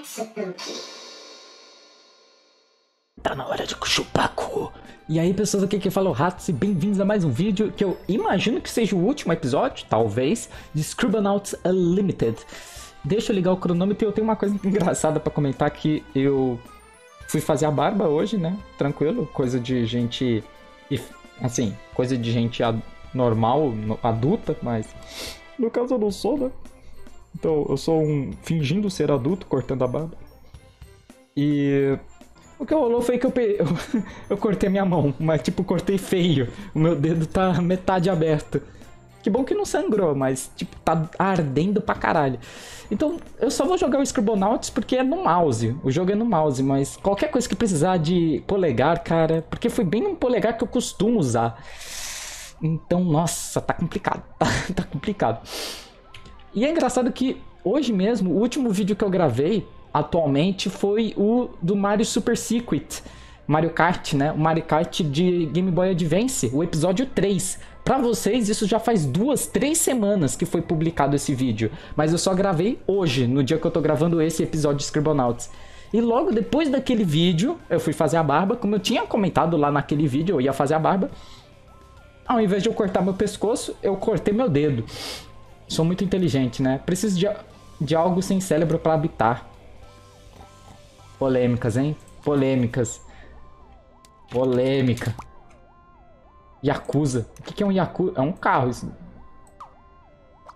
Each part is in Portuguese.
Hatsupuki. Tá na hora de chupar cu. E aí, pessoas, aqui que fala o Hats e bem-vindos a mais um vídeo que eu imagino que seja o último episódio, talvez, de Scribblenauts Unlimited. Deixa eu ligar o cronômetro e eu tenho uma coisa engraçada pra comentar que eu fui fazer a barba hoje, né? Tranquilo, coisa de gente... assim, coisa de gente normal, adulta, mas... no caso eu não sou, né? Então, eu sou um... fingindo ser adulto, cortando a barba. E... o que rolou foi que eu cortei minha mão, mas tipo, cortei feio. O meu dedo tá metade aberto. Que bom que não sangrou, mas tipo, tá ardendo pra caralho. Então, eu só vou jogar o Scribblenauts porque é no mouse. O jogo é no mouse, mas qualquer coisa que precisar de polegar, cara... porque foi bem um polegar que eu costumo usar. Então, nossa, tá complicado. Tá complicado. E é engraçado que hoje mesmo, o último vídeo que eu gravei... atualmente foi o do Mario Super Circuit, Mario Kart, né? O Mario Kart de Game Boy Advance, o episódio 3. Pra vocês, isso já faz três semanas que foi publicado esse vídeo. Mas eu só gravei hoje, no dia que eu tô gravando esse episódio de Scribblenauts. E logo depois daquele vídeo, eu fui fazer a barba. Como eu tinha comentado lá naquele vídeo, eu ia fazer a barba. Ao invés de eu cortar meu pescoço, eu cortei meu dedo. Sou muito inteligente, né? Preciso de algo sem cérebro pra habitar. Polêmicas, hein? Polêmicas. Polêmica. Yakuza. O que é um Yakuza? É um carro isso.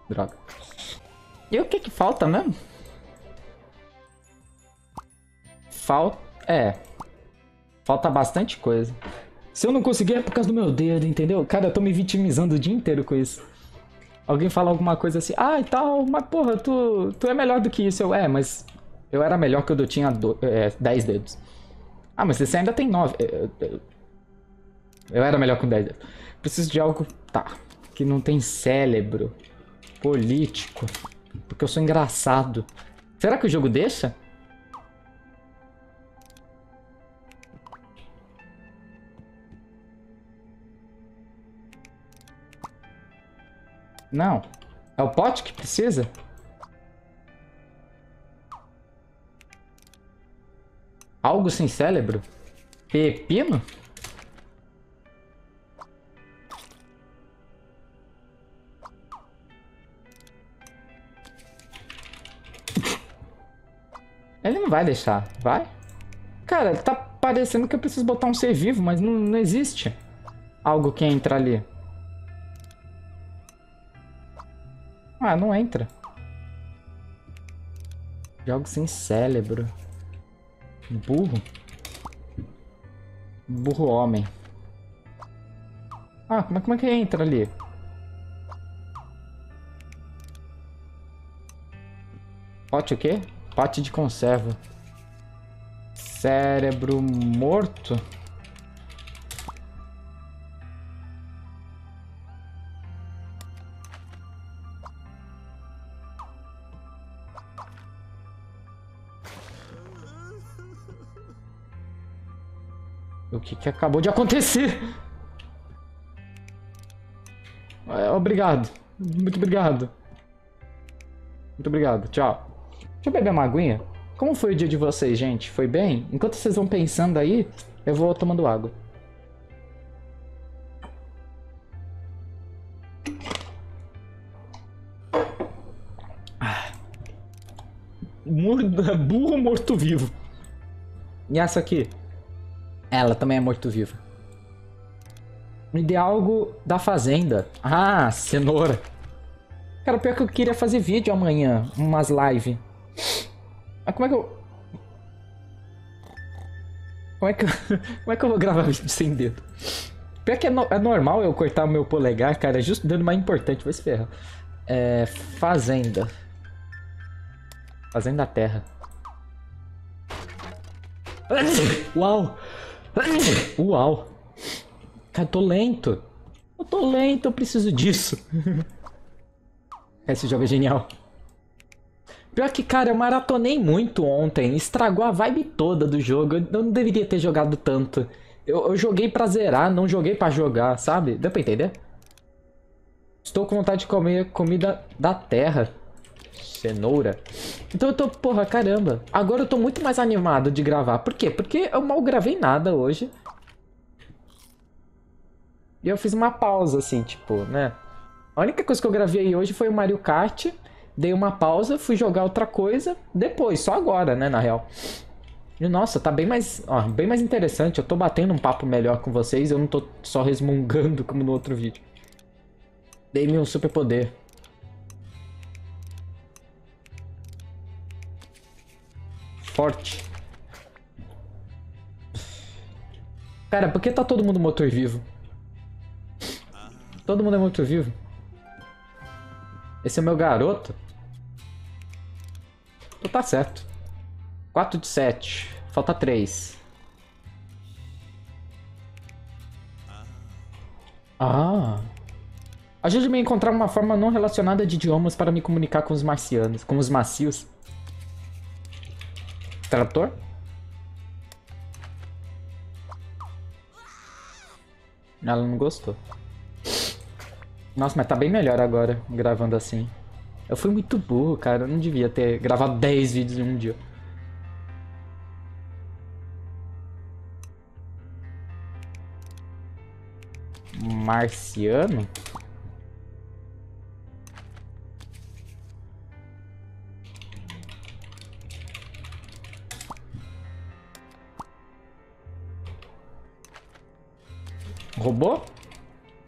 Droga. E o que que falta mesmo? Falta... é. Falta bastante coisa. Se eu não conseguir é por causa do meu dedo, entendeu? Cara, eu tô me vitimizando o dia inteiro com isso. Alguém fala alguma coisa assim. Ah, e tal, mas porra, tu é melhor do que isso. Eu, mas... eu era melhor que eu tinha 10 dedos. Ah, mas você ainda tem 9. Eu era melhor com 10 dedos. Preciso de algo... tá. Que não tem cérebro. Político. Porque eu sou engraçado. Será que o jogo deixa? Não. É o pote que precisa? Algo sem cérebro? Pepino? Ele não vai deixar, vai? Cara, tá parecendo que eu preciso botar um ser vivo, mas não existe algo que entra ali. Ah, não entra. Algo sem cérebro. Burro? Burro homem. Ah, como é que entra ali? Pote o quê? Pote de conserva. Cérebro morto? O que acabou de acontecer? Obrigado. Muito obrigado. Muito obrigado. Tchau. Deixa eu beber uma aguinha. Como foi o dia de vocês, gente? Foi bem? Enquanto vocês vão pensando aí, eu vou tomando água. Burro morto-vivo. E essa aqui? Ela também é morto-viva. Me dê algo da fazenda. Ah, cenoura. Cara, pior que eu queria fazer vídeo amanhã. Umas live. Mas como é que eu... Como é que eu vou gravar vídeo sem dedo? Pior que é normal eu cortar o meu polegar, cara. É justo o dedo mais importante. Vai se ferrar. É... fazenda. Fazenda terra. Uau. Uau. Cara, eu tô lento. Eu tô lento, eu preciso disso. Esse jogo é genial. Pior que, cara, eu maratonei muito ontem. Estragou a vibe toda do jogo. Eu não deveria ter jogado tanto. Eu joguei pra zerar, não joguei pra jogar, sabe? Deu pra entender? Estou com vontade de comer comida da terra. Cenoura. Então eu tô, porra, caramba. Agora eu tô muito mais animado de gravar. Por quê? Porque eu mal gravei nada hoje. E eu fiz uma pausa, assim, tipo, né? A única coisa que eu gravei hoje foi o Mario Kart. Dei uma pausa, fui jogar outra coisa. Depois, só agora, né, na real. E, nossa, tá bem mais, ó, bem mais interessante. Eu tô batendo um papo melhor com vocês. Eu não tô só resmungando como no outro vídeo. Dei-me um super poder. Forte. Cara, por que tá todo mundo motor vivo? Todo mundo é motor vivo. Esse é o meu garoto? Então tá certo. 4 de 7. Falta 3. Ah. Ajude-me a encontrar uma forma não relacionada de idiomas para me comunicar com os marcianos. Com os macios. Trator? Ela não gostou. Nossa, mas tá bem melhor agora, gravando assim. Eu fui muito burro, cara. Eu não devia ter gravado 10 vídeos em um dia. Marciano? Robô?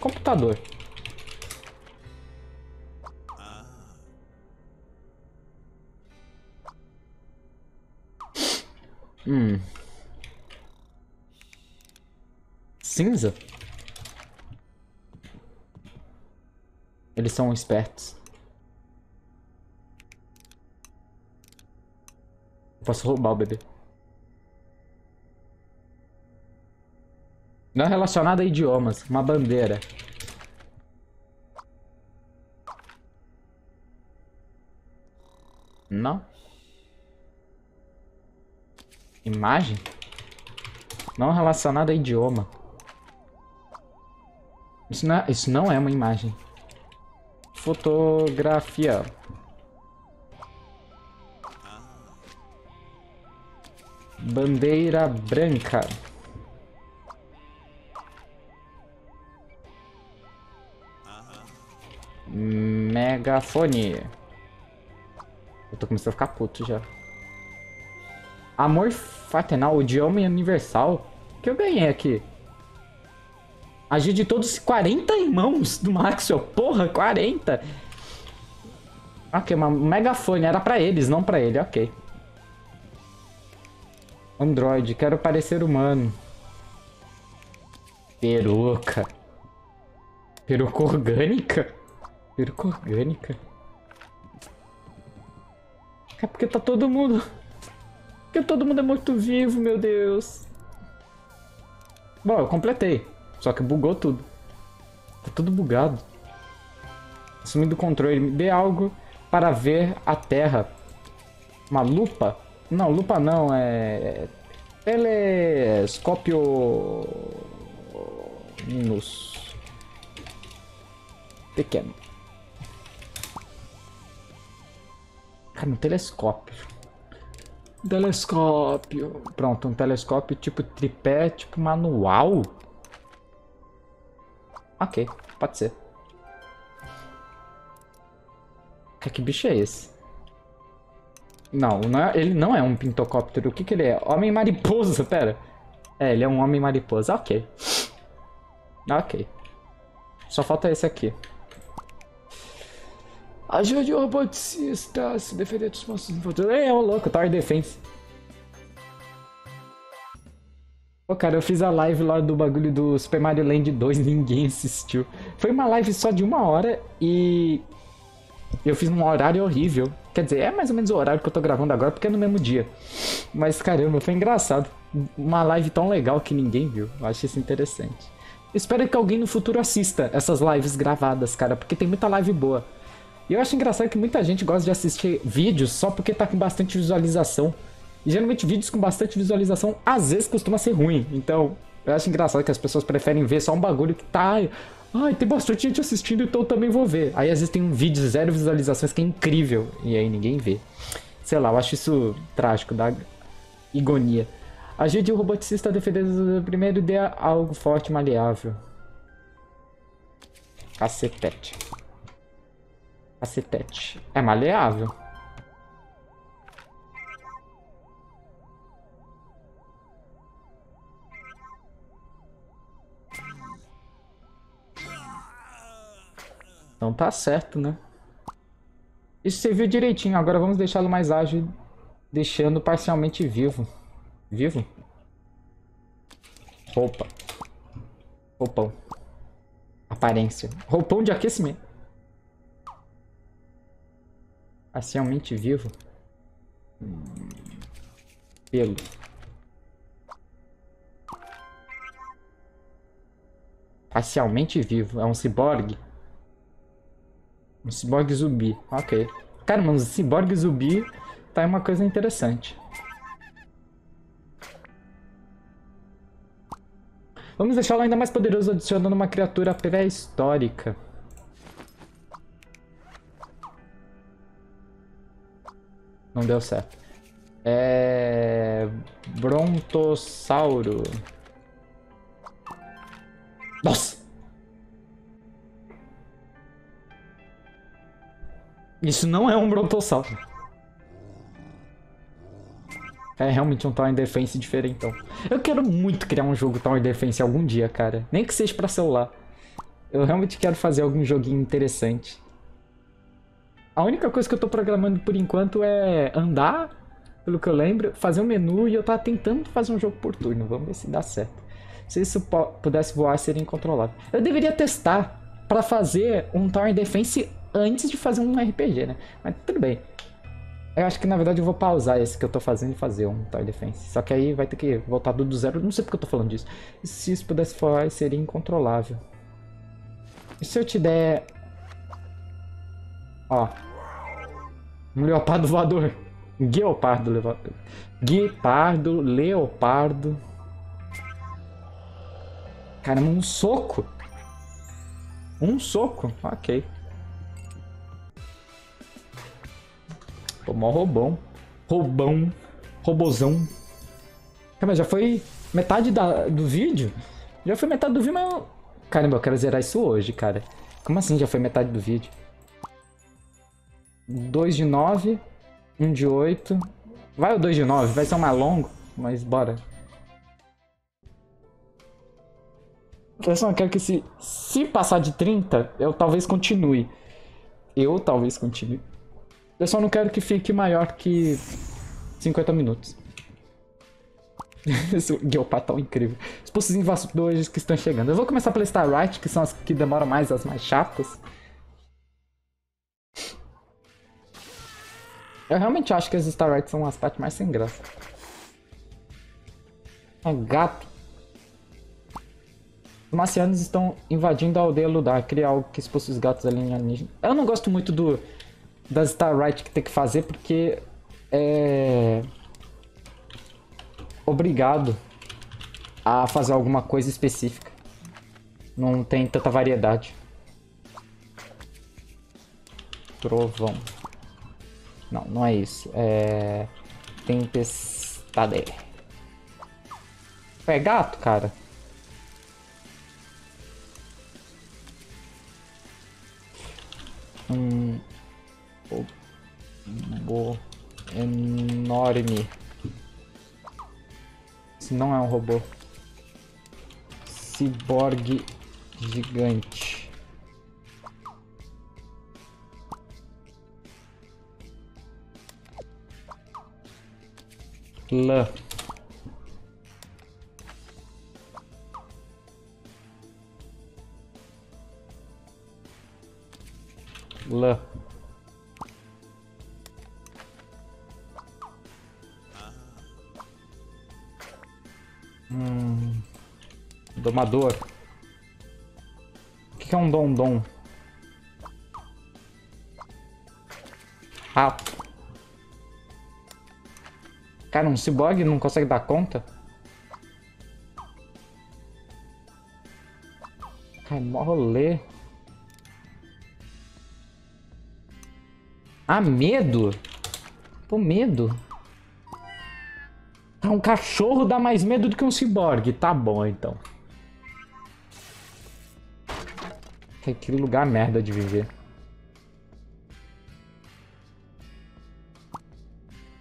Computador. Cinza? Eles são espertos. Posso roubar o bebê. Não é relacionado a idiomas. Uma bandeira. Não. Imagem? Não relacionada a idioma. Isso não é uma imagem. Fotografia. Bandeira branca. Megafone. Eu tô começando a ficar puto já. Amor fraternal, o idioma universal. O que eu ganhei aqui? Ajude todos os 40 irmãos do Maxwell. Porra, 40. Ok, uma megafone. Era pra eles, não pra ele. Ok. Android. Quero parecer humano. Peruca. Peruca orgânica? Peruca orgânica? É porque tá todo mundo... Porque todo mundo é muito vivo, meu Deus. Bom, eu completei. Só que bugou tudo. Tá tudo bugado. Assumindo o controle. Me dê algo para ver a terra. Uma lupa? Não, lupa não. É... Telescópio... Minus. Pequeno. Cara, um telescópio. Telescópio. Pronto, um telescópio tipo tripé, tipo manual. Ok, pode ser. Que bicho é esse? Não, ele não é um pintocóptero. O que ele é? Homem mariposa, pera. É, ele é um homem mariposa. Ok. Ok. Só falta esse aqui. Ajude o robotista a se defender dos monstros no futuro. É, ô louco, Tower Defense. Pô, cara, eu fiz a live lá do bagulho do Super Mario Land 2, ninguém assistiu. Foi uma live só de 1 hora e... eu fiz num horário horrível. Quer dizer, é mais ou menos o horário que eu tô gravando agora, porque é no mesmo dia. Mas, caramba, foi engraçado. Uma live tão legal que ninguém viu. Eu acho isso interessante. Espero que alguém no futuro assista essas lives gravadas, cara, porque tem muita live boa. E eu acho engraçado que muita gente gosta de assistir vídeos só porque tá com bastante visualização. E geralmente vídeos com bastante visualização às vezes costuma ser ruim. Então, eu acho engraçado que as pessoas preferem ver só um bagulho que tá... ai, tem bastante gente assistindo, então eu também vou ver. Aí às vezes tem um vídeo de 0 visualizações que é incrível, e aí ninguém vê. Sei lá, eu acho isso trágico, dá agonia. A gente, o roboticista, defendendo primeiro, dê algo forte e maleável. Cacetete. Cacetete. É maleável. Então tá certo, né? Isso serviu direitinho. Agora vamos deixá-lo mais ágil, deixando parcialmente vivo. Vivo? Roupa. Roupão. Aparência. Roupão de aquecimento. Parcialmente vivo. Pelo. Parcialmente vivo. É um ciborgue. Um ciborgue zumbi. Ok. Cara, mano, ciborgue zumbi tá uma coisa interessante. Vamos deixá-lo ainda mais poderoso adicionando uma criatura pré-histórica. Não deu certo. É... brontossauro. Nossa! Isso não é um brontossauro. É realmente um Tower Defense diferentão. Eu quero muito criar um jogo Tower Defense algum dia, cara. Nem que seja pra celular. Eu realmente quero fazer algum joguinho interessante. A única coisa que eu tô programando por enquanto é andar, pelo que eu lembro, fazer um menu, e eu tava tentando fazer um jogo por turno. Vamos ver se dá certo. Se isso pudesse voar, seria incontrolável. Eu deveria testar pra fazer um Tower Defense antes de fazer um RPG, né? Mas tudo bem. Eu acho que, na verdade, eu vou pausar esse que eu tô fazendo e fazer um Tower Defense. Só que aí vai ter que voltar tudo do zero. Não sei porque eu tô falando disso. Se isso pudesse falar, seria incontrolável. E se eu te der... ó. Um leopardo voador. Guepardo, leopardo. Guepardo, leopardo. Caramba, um soco. Um soco? Ok. Pô, mó roubão. Roubão. Robozão. Caramba, já foi metade do vídeo? Já foi metade do vídeo, mas... caramba, eu quero zerar isso hoje, cara. Como assim já foi metade do vídeo? 2 de 9. 1 de 8. Vai o 2 de 9, vai ser um mais longo. Mas bora. Eu só quero que se passar de 30, eu talvez continue. Eu talvez continue. Eu só não quero que fique maior que 50 minutos. Esse Guepardo tá incrível. Os postos invasores que estão chegando. Eu vou começar pela Star Right, que são as que demoram mais, as mais chatas. Eu realmente acho que as Star Right são as partes mais sem graça. É gato. Os marcianos estão invadindo a aldeia Ludar. Criar algo que expulsa os gatos alienígenas. Eu não gosto muito do... das Star Right que tem que fazer, porque é obrigado a fazer alguma coisa específica. Não tem tanta variedade. Trovão. Não, não é isso. É... tempestade. É gato, cara. Robô enorme. Isso não é um robô. Ciborgue gigante. Lã. Lã. Domador. O que é um dom-dom? Rato. Cara, um ciborgue não consegue dar conta? É mó rolê. Ah, medo? Pô, medo? Ah, um cachorro dá mais medo do que um ciborgue. Tá bom, então. Que lugar merda de viver.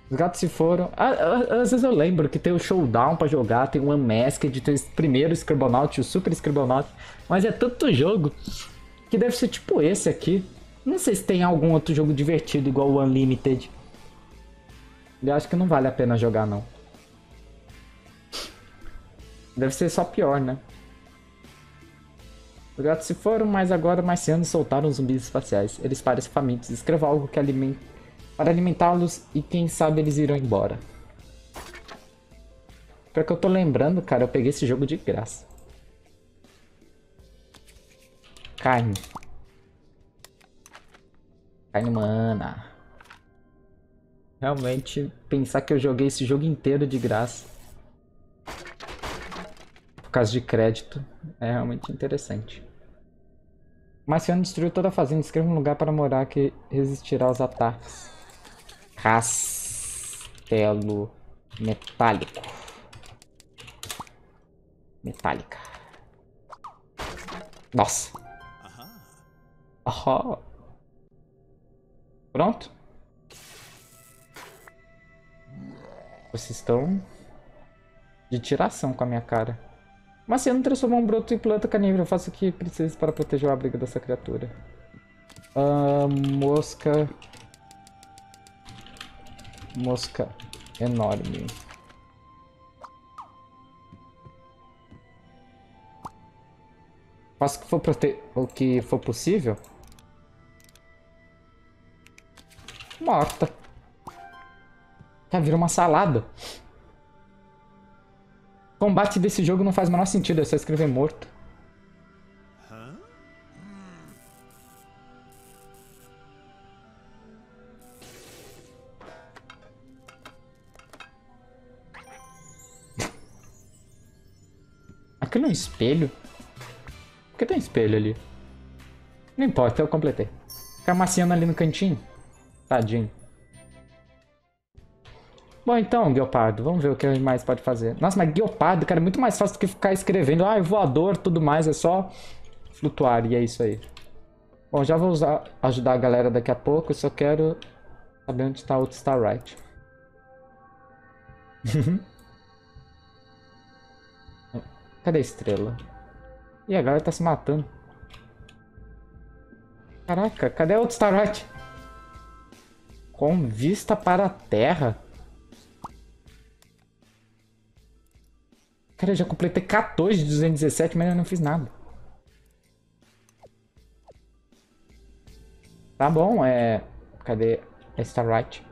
Os gatos se foram. Às vezes eu lembro que tem o Showdown pra jogar, tem o Unmasked, tem o primeiro Scribblenauts, o Super Scribblenauts. Mas é tanto jogo que deve ser tipo esse aqui. Não sei se tem algum outro jogo divertido igual o Unlimited. Eu acho que não vale a pena jogar, não. Deve ser só pior, né? Os gatos se foram, mas agora marcianos soltaram os zumbis espaciais. Eles parecem famintos. Escreva algo que para alimentá-los e quem sabe eles irão embora. Pior que eu tô lembrando, cara, eu peguei esse jogo de graça. Carne. Carne humana. Realmente, pensar que eu joguei esse jogo inteiro de graça. Por causa de crédito, é realmente interessante. Marciano destruiu toda a fazenda. Escreva um lugar para morar que resistirá aos ataques. Castelo metálico. Metálica. Nossa. Oh. Pronto. Vocês estão de tiração com a minha cara. Mas se eu não transformar um broto em planta carnívora, eu faço o que preciso para proteger o abrigo dessa criatura. Mosca. Mosca enorme. Faço o que for possível. Morta. Já virou uma salada. O combate desse jogo não faz o menor sentido, é só escrever morto. Aquilo é um espelho? Por que tem um espelho ali? Não importa, eu completei. Fica maciando ali no cantinho. Tadinho. Bom, então, Guiopardo, vamos ver o que mais pode fazer. Nossa, mas Guiopardo, cara, é muito mais fácil do que ficar escrevendo. Ah, voador, tudo mais, é só flutuar, e é isso aí. Bom, já vou ajudar a galera daqui a pouco, eu só quero saber onde está o Starlight. Cadê a estrela? Ih, a galera tá se matando. Caraca, cadê o Starlight? Com vista para a Terra? Cara, eu já completei 14 de 217, mas eu não fiz nada. Tá bom, é... Cadê a Starlight?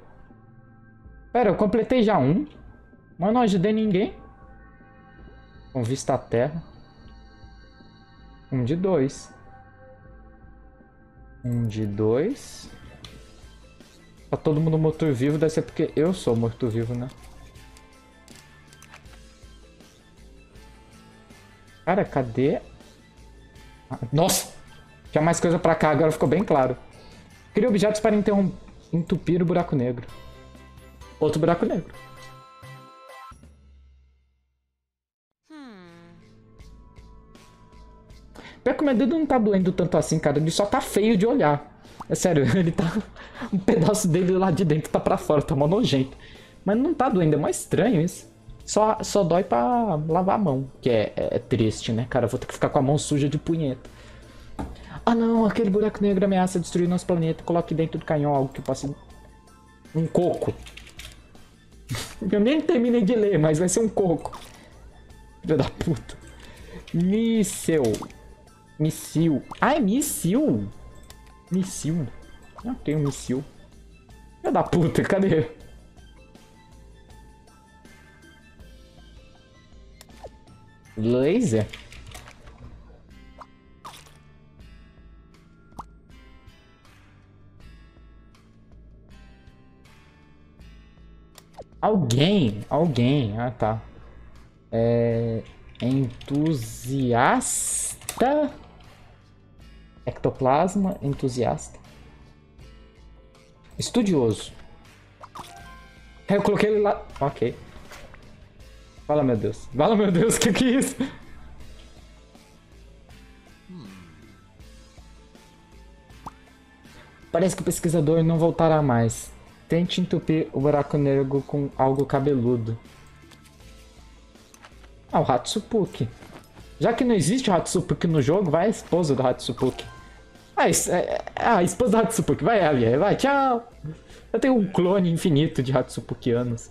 Pera, eu completei já um. Mas não ajudei ninguém. Com vista à Terra. Um de dois. Um de dois. Tá todo mundo morto-vivo, deve ser porque eu sou morto-vivo, né? Cara, cadê? Ah, nossa! Tinha mais coisa pra cá, agora ficou bem claro. Cria objetos para entupir o buraco negro. Outro buraco negro. Pior que meu dedo não tá doendo tanto assim, cara. Ele só tá feio de olhar. É sério, ele tá... Um pedaço dele lá de dentro tá pra fora, tá mó nojento. Mas não tá doendo, é mó estranho isso. Só dói pra lavar a mão, que é triste, né, cara? Vou ter que ficar com a mão suja de punheta. Ah, não, aquele buraco negro ameaça destruir nosso planeta. Coloque dentro do canhão algo que possa... Um coco. Eu nem terminei de ler, mas vai ser um coco. Filho da puta. Missil. Ah, é missil? Missil. Não tenho missil. Filho da puta, cadê? Laser? Alguém. Ah, tá. É... Entusiasta Ectoplasma, entusiasta. Estudioso. Eu coloquei ele lá. Ok. Fala, meu Deus. Fala, meu Deus, que é isso? Parece que o pesquisador não voltará mais. Tente entupir o buraco negro com algo cabeludo. Ah, o Hatsupuki. Já que não existe o Hatsupuki no jogo, vai a esposa do Hatsupuki. A esposa do Hatsupuki. Vai, Alia. Vai, tchau. Eu tenho um clone infinito de Hatsupukianos.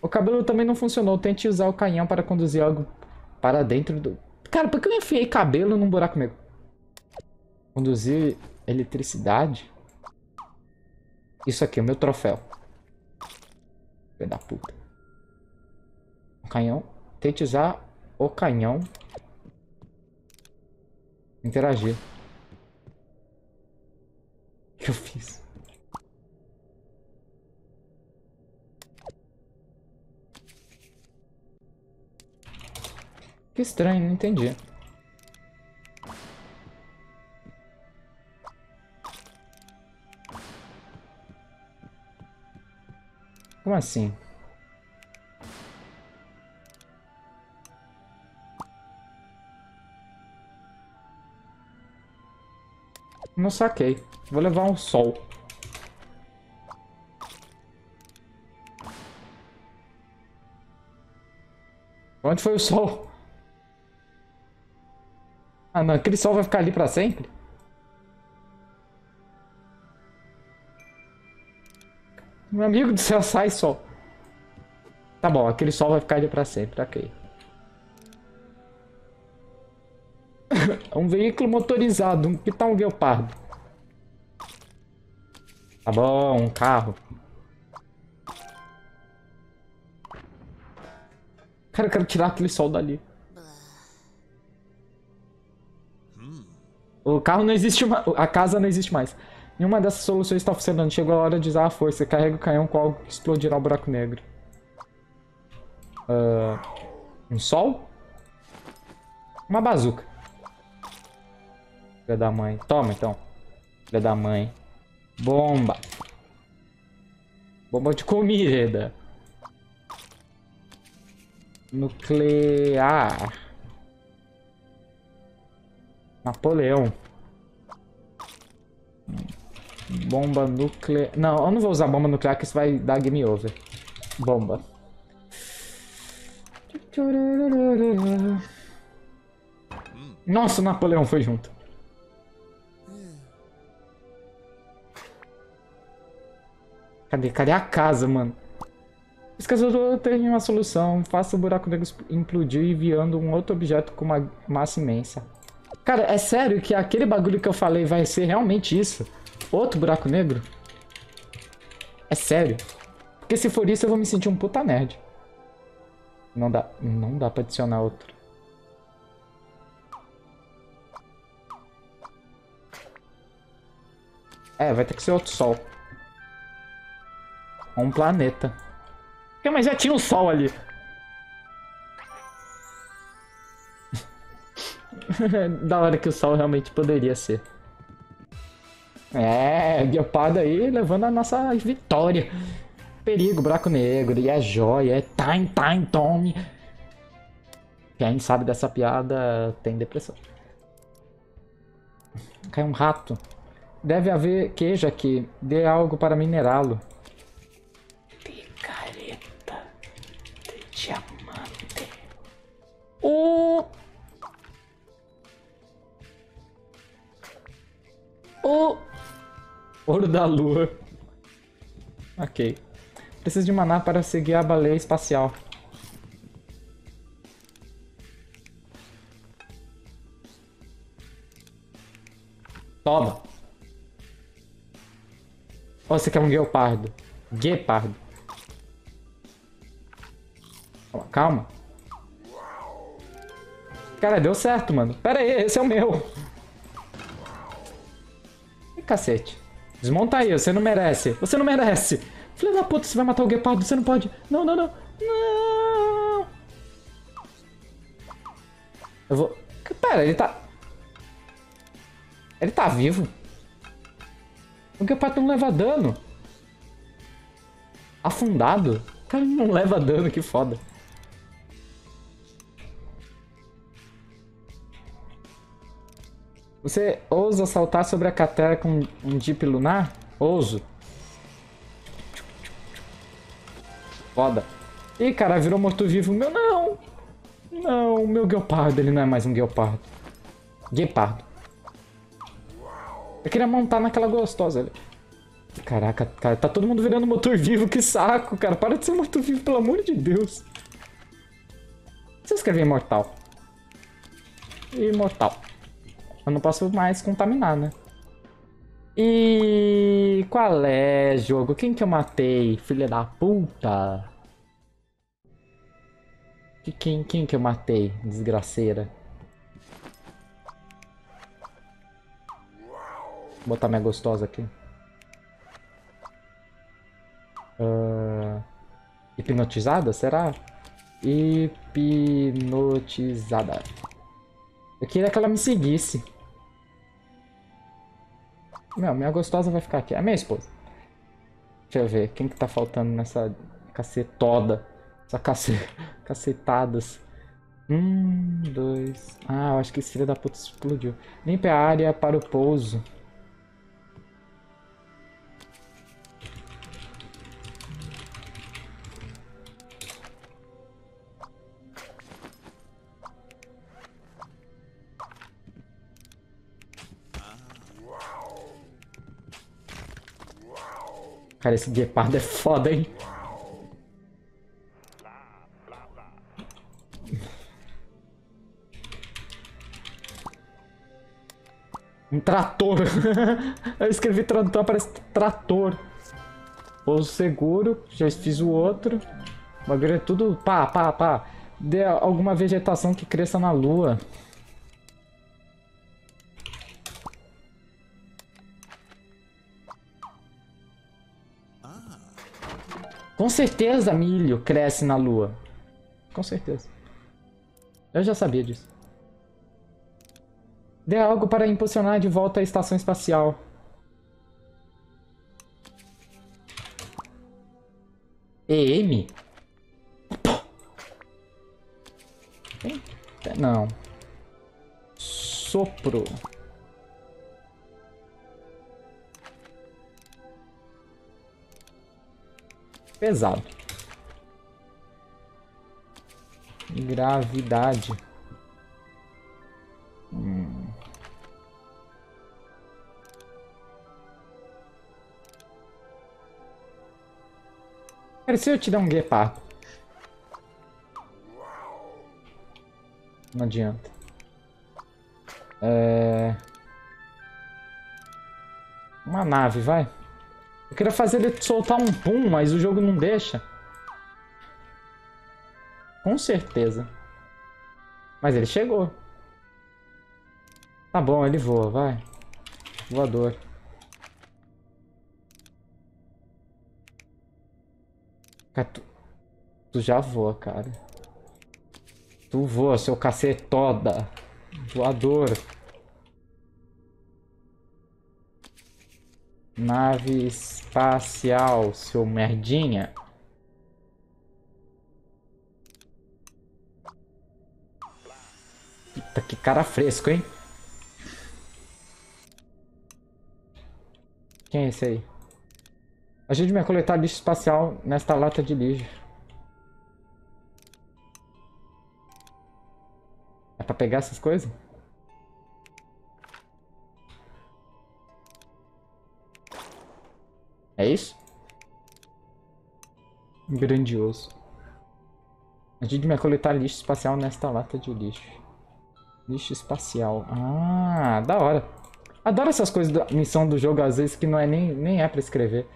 O cabelo também não funcionou. Tente usar o canhão para conduzir algo para dentro do... Cara, por que eu enfiei cabelo num buraco negro? Conduzir eletricidade? Isso aqui, o meu troféu. Filho da puta. O canhão. Tente usar o canhão. Interagir. O que eu fiz? Que estranho, não entendi. Como assim? Não saquei. Vou levar um sol. Onde foi o sol? Ah não, aquele sol vai ficar ali pra sempre? Meu amigo do céu, sai sol. Tá bom, aquele sol vai ficar ali pra sempre, ok. É um veículo motorizado, que tal um guepardo? Tá bom, um carro. Cara, eu quero tirar aquele sol dali. O carro não existe mais, a casa não existe mais. Nenhuma dessas soluções está funcionando. Chegou a hora de usar a força. Carrega o canhão com algo que explodirá o buraco negro. Um sol? Uma bazuca. Filha da mãe. Toma então. Filha da mãe. Bomba. Bomba de comida. Nuclear. Napoleão. Bomba nuclear. Não, eu não vou usar bomba nuclear que isso vai dar game over. Bomba. Nossa, o Napoleão foi junto. Cadê? Cadê a casa, mano? Pesquisador tem uma solução. Faça o buraco negro implodir enviando um outro objeto com uma massa imensa. Cara, é sério que aquele bagulho que eu falei vai ser realmente isso? Outro buraco negro? É sério? Porque se for isso eu vou me sentir um puta nerd. Não dá pra adicionar outro. É, vai ter que ser outro sol. Ou um planeta. Mas já tinha um sol ali. Da hora que o sol realmente poderia ser. É, guiopado aí levando a nossa vitória. Perigo, buraco negro, e a joia, é time, tome. Quem sabe dessa piada tem depressão. Caiu um rato. Deve haver queijo aqui. Dê algo para minerá-lo. Picareta de diamante. O ouro da lua. Ok. Preciso de maná para seguir a baleia espacial. Toma. Ou você quer um guepardo? Guepardo. Calma. Cara, deu certo, mano. Pera aí, esse é o meu. Cacete. Desmonta aí, você não merece. Você não merece. Filha da puta, você vai matar o guepardo, você não pode. Não. Eu vou... Pera, ele tá... Ele tá vivo. O que o pato não leva dano? Afundado? O cara não leva dano, que foda. Você ousa saltar sobre a cratera com um Jeep lunar? Ouso. Foda. Ih, cara, virou morto-vivo. Meu, não! Não, meu guepardo, ele não é mais um guepardo. Guepardo. Eu queria montar naquela gostosa ali. Caraca, cara, tá todo mundo virando motor-vivo, que saco, cara. Para de ser morto-vivo, pelo amor de Deus. Se eu escrever imortal. Imortal. Eu não posso mais contaminar, né? E qual é, jogo? Quem que eu matei, filha da puta? Quem que eu matei, desgraceira? Vou botar minha gostosa aqui. Hipnotizada, será? Hipnotizada. Eu queria que ela me seguisse. Não, minha gostosa vai ficar aqui. É minha esposa. Deixa eu ver. Quem que tá faltando nessa cacetoda? Essa cacetadas. 1, 2... Ah, eu acho que esse filho da puta explodiu. Limpe a área para o pouso. Cara, esse guepardo é foda, hein? Um trator. Eu escrevi tradutor, parece trator. Pouso seguro, já fiz o outro. O bagulho é tudo pá, pá, pá. Dê alguma vegetação que cresça na lua. Com certeza milho cresce na lua. Com certeza. Eu já sabia disso. Dê algo para impulsionar de volta à estação espacial. EM? Não. Sopro. Pesado. Gravidade. Se eu te dar um guepardo. Não adianta. Uma nave, vai. Eu queria fazer ele soltar um pum, mas o jogo não deixa. Com certeza. Mas ele chegou. Tá bom, ele voa, vai. Voador. Cara, tu já voa, cara. Tu voa, seu cacetoda. Voador. Nave espacial, seu merdinha. Puta, que cara fresco, hein? Quem é esse aí? Ajude-me a coletar lixo espacial nesta lata de lixo. É pra pegar essas coisas? É isso? Grandioso. Ajude-me a coletar lixo espacial nesta lata de lixo. Lixo espacial. Ah, da hora. Adoro essas coisas da missão do jogo, às vezes, que não é nem é pra escrever.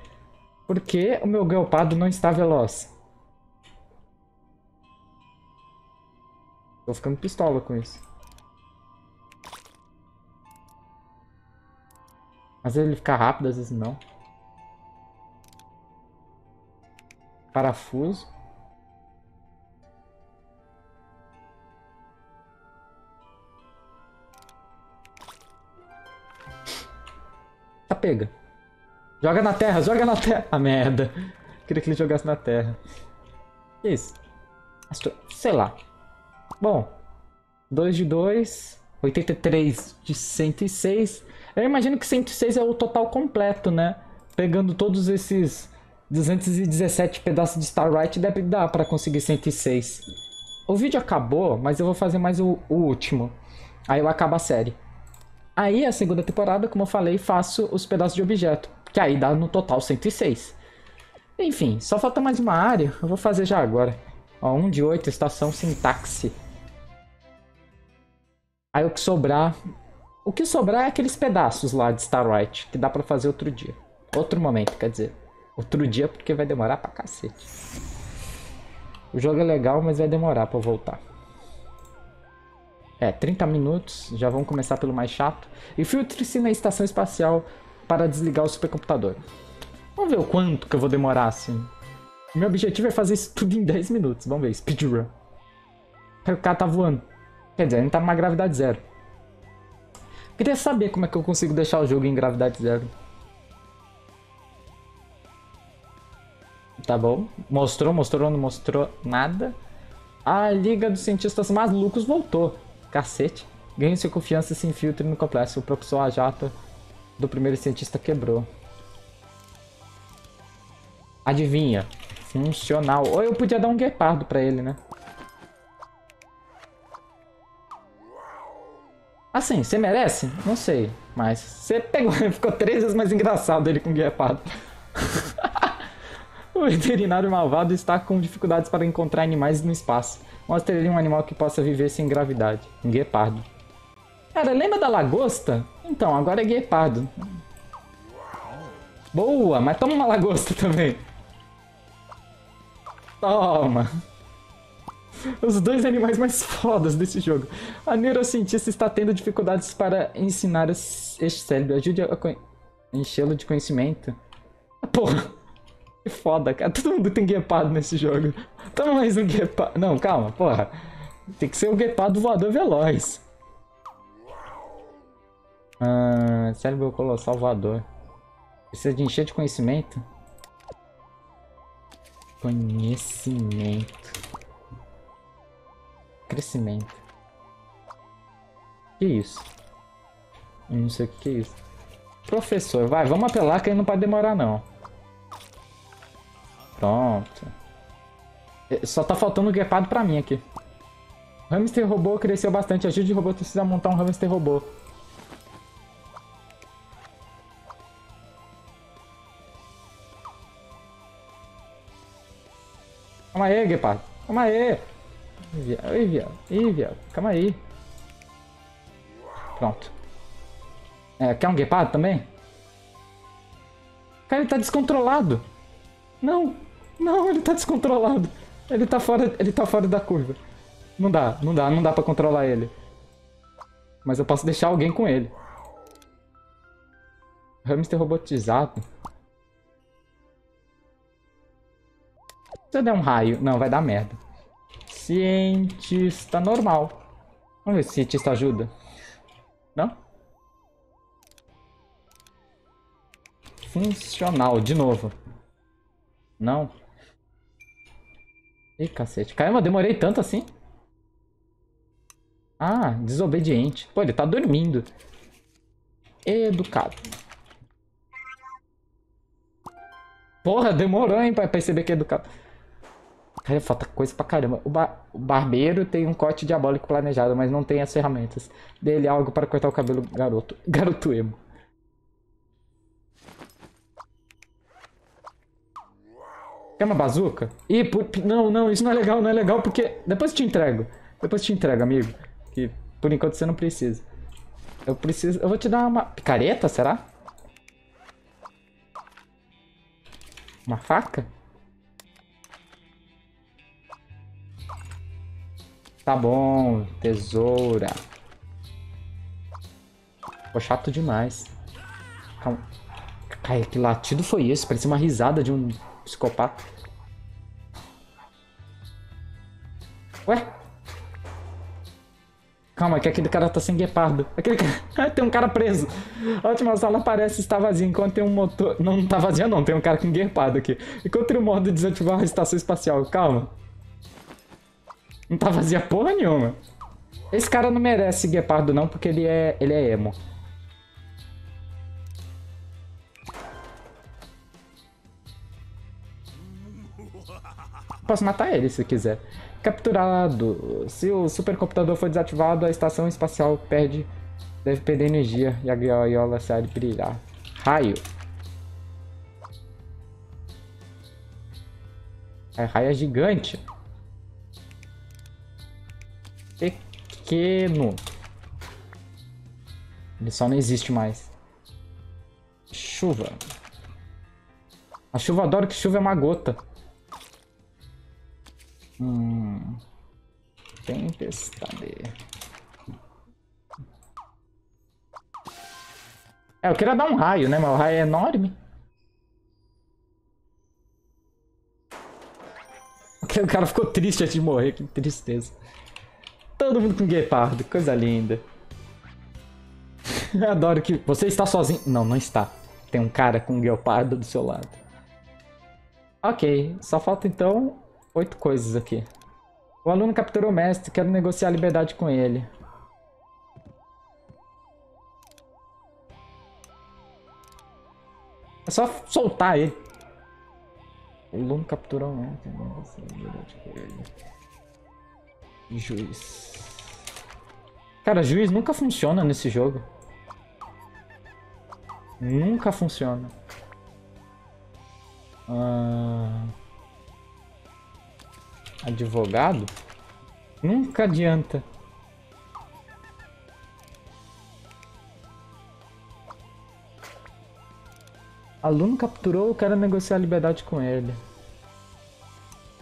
Por que o meu guepardo não está veloz? Tô ficando pistola com isso. Às vezes ele fica rápido, às vezes não. Parafuso. pega. Joga na terra, joga na terra. Ah, merda. Queria que ele jogasse na terra. Que isso? Sei lá. Bom. 2 de 2. 83 de 106. Eu imagino que 106 é o total completo, né? Pegando todos esses 217 pedaços de Starlight deve dar pra conseguir 106. O vídeo acabou, mas eu vou fazer mais o último. Aí eu acabo a série. Aí a segunda temporada, como eu falei, faço os pedaços de objeto, que aí dá no total 106. Enfim, só falta mais uma área, eu vou fazer já agora. Ó, 1 de 8, estação sintaxe. Aí o que sobrar... O que sobrar é aqueles pedaços lá de Starlight, que dá pra fazer outro dia. Outro momento, quer dizer. Outro dia, porque vai demorar pra cacete. O jogo é legal, mas vai demorar pra eu voltar. É, 30 minutos, já vamos começar pelo mais chato. E filtre-se na estação espacial para desligar o supercomputador. Vamos ver o quanto que eu vou demorar, assim. Meu objetivo é fazer isso tudo em 10 minutos. Vamos ver, speedrun. O cara tá voando. Quer dizer, ele tá numa gravidade zero. Queria saber como é que eu consigo deixar o jogo em gravidade zero. Tá bom. Mostrou, mostrou, não mostrou nada. A Liga dos Cientistas Malucos voltou. Cacete. Ganhe sua confiança e se infiltre no complexo. O propulsor a jato do primeiro cientista quebrou. Adivinha. Funcional. Ou eu podia dar um guepardo pra ele, né? Assim, você merece? Não sei. Mas você pegou. Ficou 3 vezes mais engraçado ele com guepardo. O veterinário malvado está com dificuldades para encontrar animais no espaço. Mostre-lhe um animal que possa viver sem gravidade. Um guepardo. Cara, lembra da lagosta? Então, agora é guepardo. Boa, mas toma uma lagosta também. Toma. Os dois animais mais fodas desse jogo. A neurocientista está tendo dificuldades para ensinar este cérebro. Ajude a enchê-lo de conhecimento. Porra. Que foda, cara. Todo mundo tem guepardo nesse jogo. Toma mais um guepardo. Não, calma, porra. Tem que ser o guepardo voador veloz. Ah, cérebro colossal voador. Precisa de encher de conhecimento? Conhecimento. Crescimento. Que isso? Eu não sei o que é isso. Professor, vai, vamos apelar que ele não pode demorar não. Pronto. Só tá faltando o guepardo pra mim aqui. O hamster robô cresceu bastante. Ajude o robô precisa montar um hamster robô. Calma aí, guepardo. Calma aí. Ih, viado. Ih, viado. Calma aí. Pronto. É, quer um guepardo também? Cara, ele tá descontrolado. Não. Não, ele tá descontrolado. Ele tá fora da curva. Não dá, não dá, não dá pra controlar ele. Mas eu posso deixar alguém com ele. Hamster robotizado. Se eu der um raio... Não, vai dar merda. Cientista normal. Vamos ver se o cientista ajuda. Não? Funcional, de novo. Não. Ih, cacete. Caramba, demorei tanto assim? Ah, desobediente. Pô, ele tá dormindo. Educado. Porra, demorou, hein, pra perceber que é educado. Cara, falta coisa pra caramba. O barbeiro tem um corte diabólico planejado, mas não tem as ferramentas. Dele algo para cortar o cabelo garoto. Garoto emo. Quer uma bazuca? Ih, não, não, isso não é legal, não é legal, porque... Depois eu te entrego. Depois eu te entrego, amigo. Que por enquanto você não precisa. Eu preciso... Eu vou te dar uma... Picareta, será? Uma faca? Tá bom, tesoura. Pô, chato demais. Calma. Ai, que latido foi esse? Parecia uma risada de um... Psicopata. Ué? Calma, que aquele cara tá sem guepardo. Aquele cara... tem um cara preso. A última sala parece estar vazia, enquanto tem um motor... Não, não tá vazia não, tem um cara com guepardo aqui. Enquanto tem um modo de desativar a estação espacial. Calma. Não tá vazia porra nenhuma. Esse cara não merece guepardo não, porque ele é emo. Posso matar ele se quiser. Capturado. Se o supercomputador for desativado, a estação espacial deve perder energia e a gaiola se abre brilhar. Raio. É raio gigante. Pequeno. Ele só não existe mais. Chuva. A chuva, adoro que chuva é uma gota. Tempestade. É, eu queria dar um raio, né? Mas o raio é enorme. O cara ficou triste antes de morrer, que tristeza. Todo mundo com guepardo, coisa linda. Eu adoro que... Você está sozinho? Não, não está. Tem um cara com um guepardo do seu lado. Ok, só falta então... 8 coisas aqui. O aluno capturou o mestre. Quero negociar a liberdade com ele. É só soltar ele. O aluno capturou o mestre. Quero negociar a liberdade com ele. Juiz. Cara, juiz nunca funciona nesse jogo. Nunca funciona. Advogado? Nunca adianta. Aluno capturou, eu quero negociar a liberdade com ele.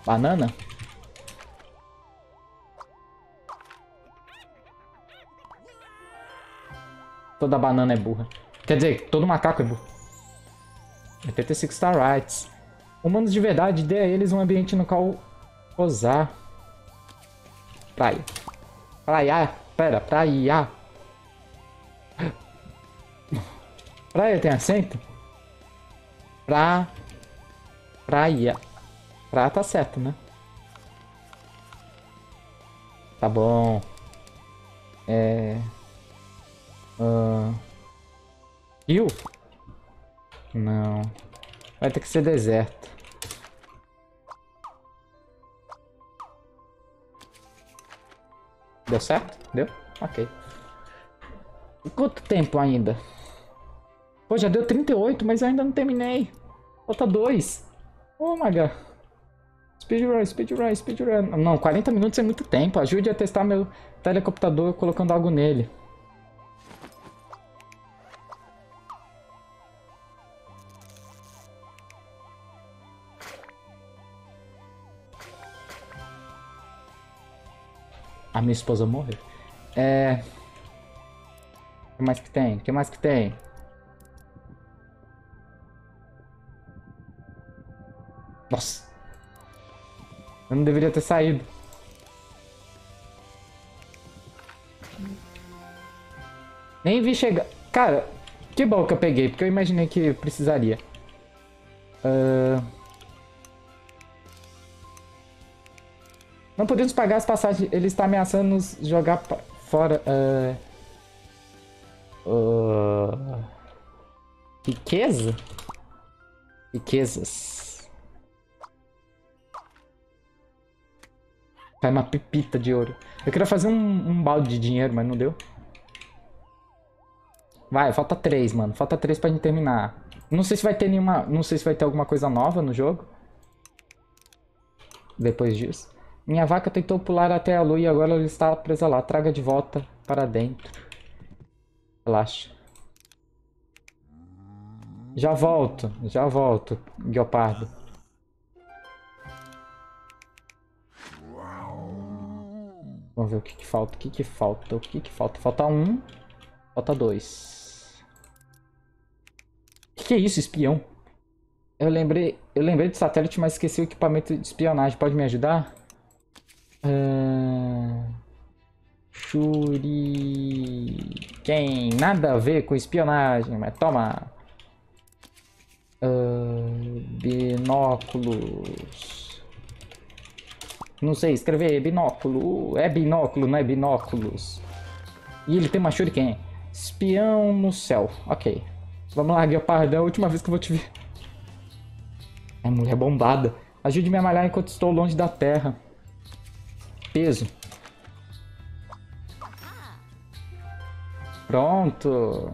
Banana? Toda banana é burra. Quer dizer, todo macaco é burro. 85 Star Rights. Humanos de verdade, dê a eles um ambiente no qual... Posar. Praia. Praia. Pera, praia. Praia tem acento? Praia. Praia tá certo, né? Tá bom. É... Rio? Não. Vai ter que ser deserto. Deu certo? Deu? Ok. Quanto tempo ainda? Pô, já deu 38, mas eu ainda não terminei. Falta 2. Oh, my God. Speedrun, speedrun, speedrun. Não, 40 minutos é muito tempo. Ajude a testar meu telecomputador colocando algo nele. A minha esposa morreu. É... O que mais que tem? O que mais que tem? Nossa. Eu não deveria ter saído. Nem vi chegar... Cara, que bom que eu peguei, porque eu imaginei que eu precisaria. Não podemos pagar as passagens. Ele está ameaçando nos jogar fora. Riqueza? Riquezas. Tá, uma pepita de ouro. Eu queria fazer um balde de dinheiro, mas não deu. Vai, falta 3, mano. Falta 3 pra gente terminar. Não sei se vai ter nenhuma. Não sei se vai ter alguma coisa nova no jogo. Depois disso. Minha vaca tentou pular até a lua e agora ela está presa lá. Traga de volta para dentro. Relaxa. Já volto. Já volto, guepardo. Vamos ver o que falta. O que falta? O que falta? Falta 1. Falta 2. O que é isso, espião? Eu lembrei do satélite, mas esqueci o equipamento de espionagem. Pode me ajudar? Shuriken. Nada a ver com espionagem, mas toma. Binóculos. Não sei escrever. Binóculo. É binóculo, não é binóculos. E ele tem uma shuriken. Espião no céu. Ok. Vamos lá, Guiopardão. É a última vez que eu vou te ver. É mulher bombada. Ajude-me a malhar enquanto estou longe da terra. Peso. Pronto.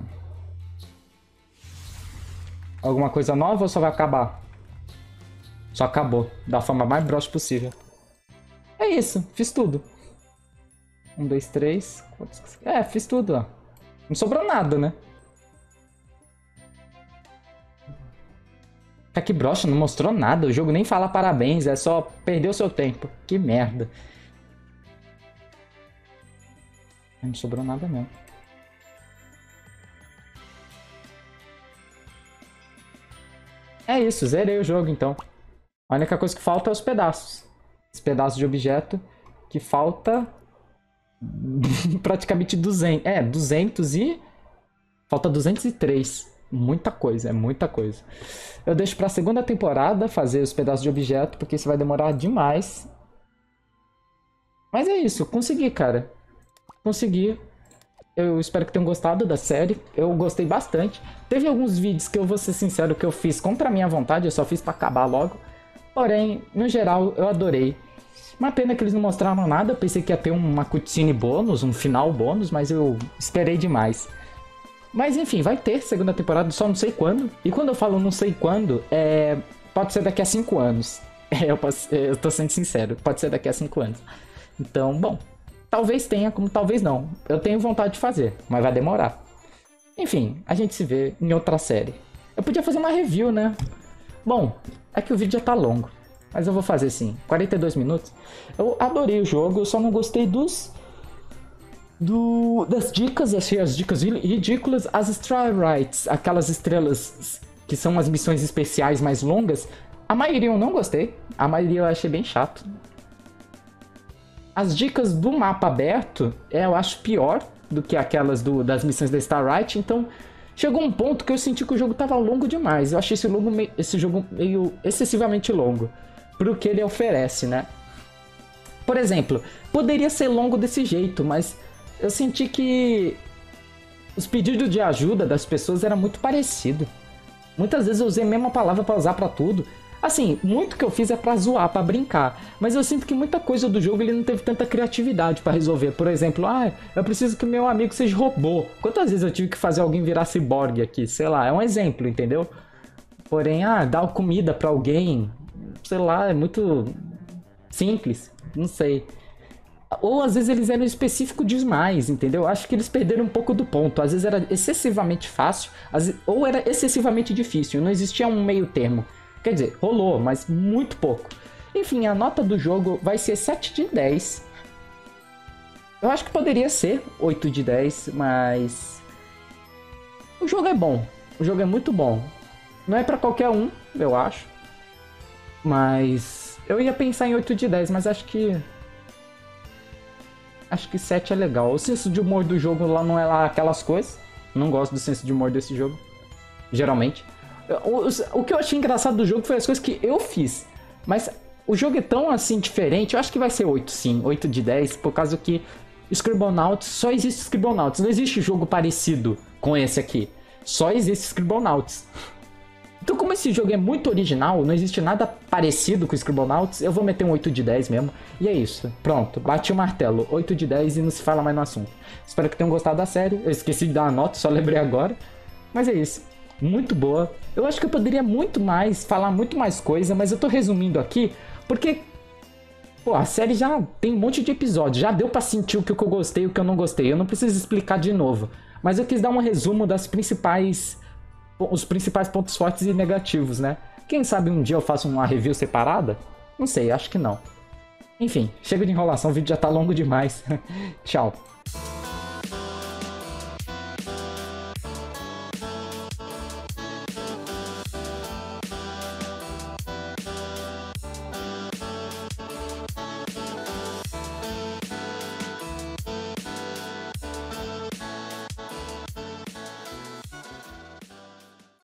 Alguma coisa nova ou só vai acabar? Só acabou. Da forma mais broxa possível. É isso. Fiz tudo. 1, 2, 3. É, fiz tudo, ó. Não sobrou nada, né? Tá que broxa, não mostrou nada. O jogo nem fala parabéns, é só perdeu seu tempo. Que merda. Não sobrou nada mesmo. É isso, zerei o jogo então. A única coisa que falta é os pedaços. Os pedaços de objeto que falta praticamente 200. É, 200 e... Falta 203. Muita coisa, é muita coisa. Eu deixo pra segunda temporada fazer os pedaços de objeto, porque isso vai demorar demais. Mas é isso, consegui, cara. Consegui. Eu espero que tenham gostado da série. Eu gostei bastante. Teve alguns vídeos que eu vou ser sincero que eu fiz contra a minha vontade. Eu só fiz pra acabar logo. Porém, no geral, eu adorei. Uma pena que eles não mostraram nada. Eu pensei que ia ter uma cutscene bônus, um final bônus, mas eu esperei demais. Mas enfim, vai ter segunda temporada, só não sei quando. E quando eu falo não sei quando, pode ser daqui a 5 anos. Eu tô sendo sincero, pode ser daqui a 5 anos. Então, bom... Talvez tenha, como talvez não. Eu tenho vontade de fazer, mas vai demorar. Enfim, a gente se vê em outra série. Eu podia fazer uma review, né? Bom, é que o vídeo já tá longo. Mas eu vou fazer sim. 42 minutos. Eu adorei o jogo, eu só não gostei das dicas. Achei as dicas ridículas. As Star Rights, aquelas estrelas que são as missões especiais mais longas. A maioria eu não gostei. A maioria eu achei bem chato. As dicas do mapa aberto, eu acho pior do que aquelas das missões da Starlight. Então, chegou um ponto que eu senti que o jogo tava longo demais. Eu achei esse jogo meio excessivamente longo, pro que ele oferece, né? Por exemplo, poderia ser longo desse jeito, mas eu senti que os pedidos de ajuda das pessoas eram muito parecidos. Muitas vezes eu usei a mesma palavra para usar para tudo. Assim, muito que eu fiz é pra zoar, pra brincar. Mas eu sinto que muita coisa do jogo ele não teve tanta criatividade pra resolver. Por exemplo, eu preciso que meu amigo seja robô. Quantas vezes eu tive que fazer alguém virar ciborgue aqui? Sei lá, é um exemplo, entendeu? Porém, dar comida pra alguém, sei lá, é muito simples, não sei. Ou às vezes eles eram específicos demais, entendeu? Acho que eles perderam um pouco do ponto. Às vezes era excessivamente fácil, ou era excessivamente difícil. Não existia um meio termo. Quer dizer, rolou, mas muito pouco. Enfim, a nota do jogo vai ser 7 de 10. Eu acho que poderia ser 8 de 10, mas... O jogo é bom. O jogo é muito bom. Não é pra qualquer um, eu acho. Mas... Eu ia pensar em 8 de 10, mas acho que... Acho que 7 é legal. O senso de humor do jogo lá não é lá aquelas coisas. Não gosto do senso de humor desse jogo. Geralmente. O que eu achei engraçado do jogo foi as coisas que eu fiz. Mas o jogo é tão assim diferente. Eu acho que vai ser 8 sim, 8 de 10. Por causa que Scribblenauts, só existe Scribblenauts. Não existe jogo parecido com esse aqui. Só existe Scribblenauts. Então como esse jogo é muito original, não existe nada parecido com Scribblenauts, eu vou meter um 8 de 10 mesmo. E é isso. Pronto, bati o martelo. 8 de 10 e não se fala mais no assunto. Espero que tenham gostado da série. Eu esqueci de dar a nota, só lembrei agora. Mas é isso. Muito boa. Eu acho que eu poderia muito mais, falar muito mais coisa, mas eu tô resumindo aqui, porque pô, a série já tem um monte de episódios, já deu pra sentir o que eu gostei e o que eu não gostei. Eu não preciso explicar de novo, mas eu quis dar um resumo das os principais pontos fortes e negativos, né? Quem sabe um dia eu faço uma review separada? Não sei, acho que não. Enfim, chega de enrolação, o vídeo já tá longo demais. Tchau.